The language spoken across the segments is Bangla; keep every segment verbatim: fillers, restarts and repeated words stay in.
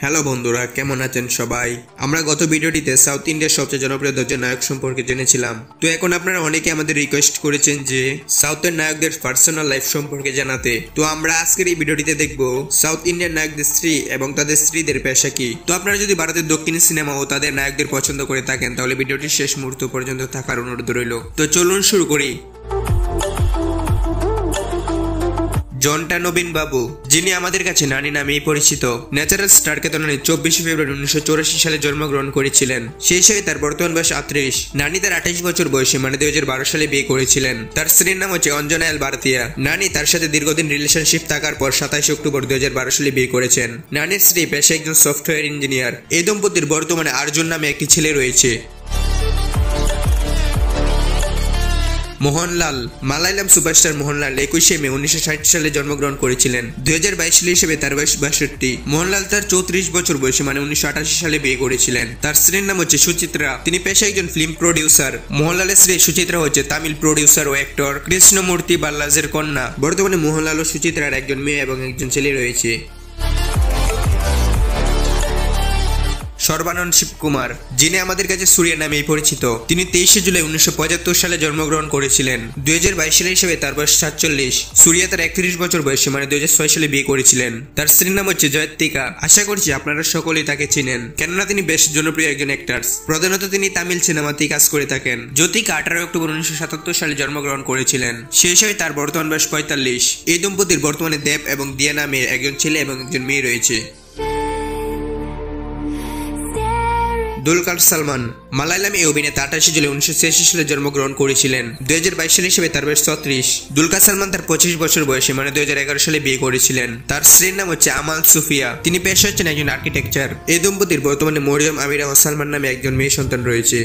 हेलो बंधुरा केमन आछेन सबाई। आमरा गत भिडियोटिते साउथ इंडियार सबचेये जनप्रिय दर्जन नायक सम्पर्के जेनेछिलाम। तो एखन आपनारा अनेके आमादेर रिक्वेस्ट करेछेन जे साउथेर नायकदेर पार्सोनाल लाइफ सम्पर्के जानाते। तो आमरा आजकेर एई भिडियोटिते देखबो साउथ इंडियान नायकदेर स्त्री एबं तादेर स्त्रीदेर पेशा कि। तो आपनारा जोदि भारतेर दक्षिणी सिनेमा ओ तादेर नायकदेर पछन्द करे थाकेन ताहले भिडियोटिर शेष मुहूर्त पर्यन्त थाकार अनुरोध रइल। तो चलुन शुरू करि। जन्टा नवीन बाबू जिनी आमादेर काछे नानी नामेई परिचित नेचुरल स्टार केतनानी चौबीस फेब्रुआरी उन्नीसश चौराशी साले जन्मग्रहण करेছিলেন। সেই হিসেবে তার বর্তমান বয়স আটত্রিশ। নানি তার আঠাশ বছর বয়সে মানে দুই হাজার বারো সালে বিয়ে করেছিলেন। তার স্ত্রীর নাম হচ্ছে অঞ্জনা এল ভারতীয়া। নানি তার সাথে দীর্ঘদিন রিলেশনশিপ থাকার পর সাতাশে অক্টোবর দুই হাজার বারো সালে বিয়ে করেছেন। নানির স্ত্রী পেশায় একজন সফটওয়্যার ইঞ্জিনিয়ার। এই দম্পতির বর্তমানে আরজুন নামে একটি ছেলে রয়েছে। मोहन लाल मालयालम सुपरस्टार मोहन लाल इक्कीस मे उन्नीस साठ साले जन्मग्रहण करेছিলেন। দুই হাজার বাইশ সালে হিসেবে তার বয়স বাষট্টি। মোহনলাল তার চৌত্রিশ বছর বয়সে মানে উনিশশো আটাশি সালে বিয়ে করেছিলেন। তার স্ত্রীর নাম হচ্ছে সুচিত্রা। তিনি পেশায় একজন ফিল্ম প্রোডিউসার। মোহনলালের স্ত্রী সুচিত্রা হচ্ছে তামিল প্রোডিউসার ও অ্যাক্টর কৃষ্ণমূর্তি বালাজের কন্যা। বর্তমানে মোহনলাল ও সুচিত্রার একজন মেয়ে এবং একজন ছেলে রয়েছে। सर्बानंद शिव कुमार जिन्हें आमादेर काछे सूर्या नामे परिचित तिनी तेईस जुलाई उन्नीसश पचहत्तर साले जन्मग्रहण करेছিলেন। দুই হাজার বাইশ সালে হিসেবে তার বয়স সাতচল্লিশ। सूर्या তার একত্রিশ বছর বয়সে মানে দুই হাজার ছয় সালে বিয়ে করেছিলেন। তার স্ত্রীর নাম হচ্ছে জয়তিকা। আশা করছি আপনারা সকলেই তাকে চিনেন, কেননা তিনি বেশ জনপ্রিয় একজন অ্যাক্টরস। প্রধানত তিনি তামিল সিনেমাতে কাজ করে থাকেন। জ্যোতিকা আঠারো অক্টোবর উনিশশো সাতাত্তর সালে জন্মগ্রহণ করেছিলেন। সেই হিসেবে তার বর্তমান বয়স পঁয়তাল্লিশ। এই দম্পতির বর্তমানে দেব এবং দিয়া নামে একজন ছেলে এবং একজন মেয়ে রয়েছে। दुलकार सलमान मालयालम अभिनेता अठाशी जुलाई उन्नीस छियासी साले जन्मग्रहण करेছিলেন। দুই হাজার বাইশ সালে হিসেবে তার বয়স ছত্রিশ। দুলকার সালমান তার পঁচিশ বছর বয়সে মানে দুই হাজার এগারো সালে বিয়ে করেছিলেন। তার স্ত্রীর নাম হচ্ছে আমাল সুফিয়া। তিনি পেশায় হচ্ছেন একজন আর্কিটেকচার। এই দম্পতির বর্তমানে মরিয়ম আমিরা ও সালমান নামে একজন মেয়ে সন্তান রয়েছে।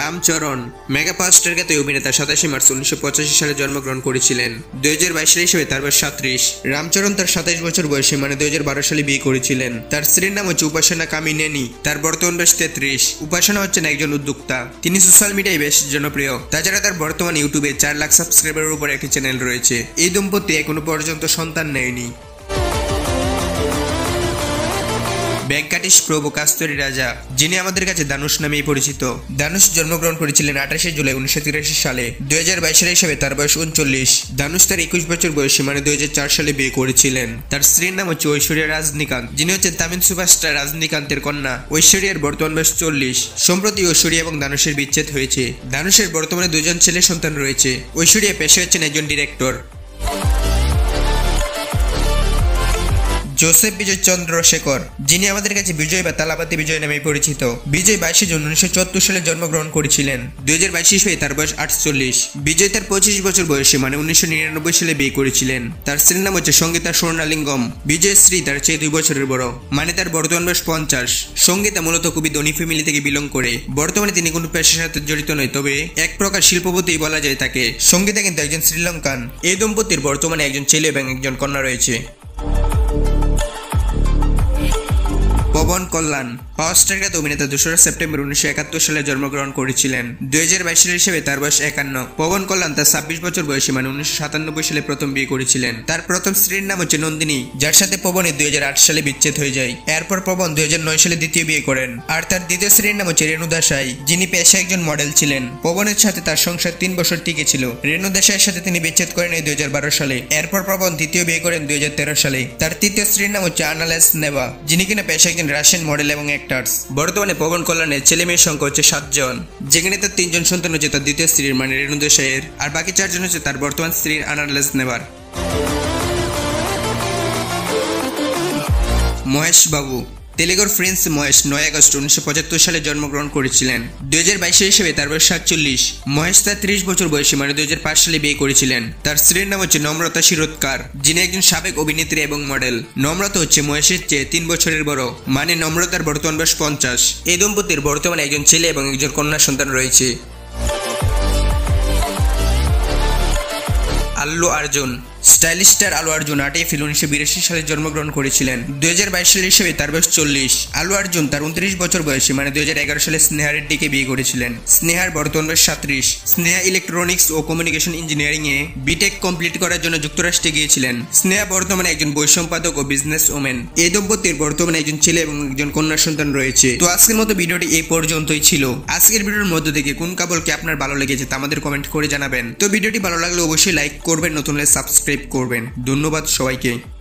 রাম চরণ মেগা পাওয়ারস্টার খ্যাত অভিনেতা সাতাশে মার্চ উনিশশো পঁচাশি সালে জন্মগ্রহণ করেছিলেন। দুই হাজার বাইশ সালে হিসেবে তার বয়স সাঁত্রিশ। রামচরণ তার সাতাশ বছর বয়সে মানে দুই হাজার বারো সালে বিয়ে করেছিলেন। তার স্ত্রীর নাম হচ্ছে উপাসনা কামিনেনি। তার বর্তমান বয়স তেত্রিশ। উপাসনা হচ্ছেন একজন উদ্যোক্তা। তিনি সোশ্যাল মিডিয়ায় বেশ জনপ্রিয়। তাছাড়া তার বর্তমান ইউটিউবে চার লাখ সাবস্ক্রাইবারের উপর একটি চ্যানেল রয়েছে। এই দম্পতি এখনো পর্যন্ত সন্তান নেয়নি। ব্যাংকাটিশ প্রভু কাস্তরি রাজা যিনি আমাদের কাছে ধানুষ নামেই পরিচিত। ধানুষ জন্মগ্রহণ করেছিলেন আঠাশে জুলাই উনিশশো তিরাশি সালে। দুই হাজার বাইশ সালে হিসেবে তার বয়স উনচল্লিশ। ধানুষ তার একুশ বছর বয়সে মানে দুই হাজার চার সালে বিয়ে করেছিলেন। তার স্ত্রীর নাম হচ্ছে ঐশ্বরিয়া রাজনিকান্ত, যিনি হচ্ছেন তামিল সুপারস্টার রাজনীকান্তের কন্যা। ঐশ্বরিয়ার বর্তমান বয়স চল্লিশ। সম্প্রতি ঐশ্বরিয়া এবং ধানুষের বিচ্ছেদ হয়েছে। ধানুষের বর্তমানে দুজন ছেলে সন্তান রয়েছে। ঐশ্বরিয়া পেশায় হচ্ছেন একজন ডিরেক্টর। जोसेफ विजय चंद्रशेखर जिन्हें आमादेर काछे विजय बा तालापति विजय नामे परिचित। विजय बाईस जून उन्नीसश चौहत्तर साले जन्मग्रहण करेছিলেন। दुई हजार बाईस साले তার বয়স আটচল্লিশ। विजय তার পঁচিশ বছর বয়সে মানে উনিশশো নিরানব্বই সালে বিয়ে করেছিলেন। তার স্ত্রীর নাম হচ্ছে সঙ্গীতা স্বর্ণালিঙ্গম। বিজয়ের স্ত্রী তার চেয়ে দুই বছরের বড়, মানে তার বর্তমান বয়স পঞ্চাশ। সঙ্গীতা মূলত খুবই ধনী ফ্যামিলি থেকে বিলং করে। বর্তমানে তিনি কোনো পেশার সাথে জড়িত নয়, তবে এক প্রকার শিল্পপতি বলা যায় তাকে। সঙ্গীতা কিন্তু একজন শ্রীলঙ্কান। এই দম্পতির বর্তমানে একজন ছেলে এবং একজন কন্যা রয়েছে। পবন কল্যাণ পাওয়ারস্টার খ্যাত অভিনেতা দোসরা সেপ্টেম্বর উনিশশো একাত্তর সালে জন্মগ্রহণ করেছিলেন। দুই হাজার বাইশ সালে হিসেবে তার বয়স একান্ন। পবন কল্যাণ তার ছাব্বিশ বছর বয়সে মানে উনিশশো সাতানব্বই সালে প্রথম বিয়ে করেছিলেন। তার প্রথম স্ত্রীর নাম হচ্ছে নন্দিনী, যার সাথে পবনের দুই হাজার আট সালে বিচ্ছেদ হয়ে যায়। এরপর পবন দুই হাজার নয় সালে দ্বিতীয় বিয়ে করেন। আর তার দ্বিতীয় স্ত্রীর নাম হচ্ছে রেণু দেসাই, যিনি পেশায় একজন মডেল ছিলেন। পবনের সাথে তার সংসার তিন বছর টিকে ছিল। রেণু দেসাইয়ের সাথে তিনি বিচ্ছেদ করেন দুই হাজার বারো সালে। এরপর পবন তৃতীয় বিয়ে করেন দুই হাজার তেরো সালে। তার তৃতীয় স্ত্রীর নাম হচ্ছে আনালেস নেভা, যিনি কিনা পেশায় একজন রাশিয়ান মডেল এবং অ্যাক্টরস। বর্তমানে পবন কল্যাণের ছেলে মেয়ের সংখ্যা হচ্ছে সাতজন, যেখানে তার তিনজন সন্তান হচ্ছে তার দ্বিতীয় স্ত্রীর মানে রেণু দেশাইয়ের, আর বাকি চারজন হচ্ছে তার বর্তমান স্ত্রীর আনালেস নেভার। মহেশ বাবু তেলেগুর ফ্রেন্স মহেশ নয় আগস্ট উনিশশো পঁচাত্তর সালে জন্মগ্রহণ করেছিলেন। দুই হাজার বাইশ হিসেবে তার বয়স সাতচল্লিশ। মহেশ তার ত্রিশ বছর বয়সে মানে দুই হাজার পাঁচ সালে বিয়ে করেছিলেন। তার স্ত্রীর নাম হচ্ছে নম্রতা শিরোদকার, যিনি একজন সাবেক অভিনেত্রী এবং মডেল। নম্রতা হচ্ছে মহেশের চেয়ে তিন বছরের বড়, মানে নম্রতার বর্তমান বয়স পঞ্চাশ। এই দম্পতির বর্তমানে একজন ছেলে এবং একজন কন্যা সন্তান রয়েছে। আল্লু আর্জুন स्टाइलिश स्टार आलू अर्जुन आठ एप्रिल उन्नीसशो बिराशी साले जन्मग्रहण करेছিলেন। दो हज़ार बाईस साल हिसाब से तार बयस चल्लिस। आलू अर्जुन तार उनतीस बचर बयसे माने दो हज़ार ग्यारह साले स्नेहा रेड्डी के बिये करेছিলেন। स्नेहार बर्तमान बयस सैंतीस। स्नेहा इलेक्ट्रॉनिक्स और कम्युनिकेशन इंजिनियरिंग ए बीटेक कमप्लीट करार जन्य যুক্তরাষ্ট্রে গিয়েছিলেন। स्नेहा बर्तमान एकजन बই सम्पादक और बिजनेस वुमेन। ए दम्पतिर बर्तमान एकजन छेले एबं एकजन कन्या सन्तान रयेছে। तो आजकेर मतो भिडियोটি ए पर्यन्तই ছিল। आजकेर भिडियोर মধ্যে থেকে কোন কাপলকে আপনার ভালো লেগেছে তা আমাদের কমেন্ট করে জানাবেন। তো ভিডিওটি ভালো লাগলে অবশ্যই লাইক করবেন, নতুন হলে সাবস্ক্রাইব করবেন। ধন্যবাদ সবাইকে।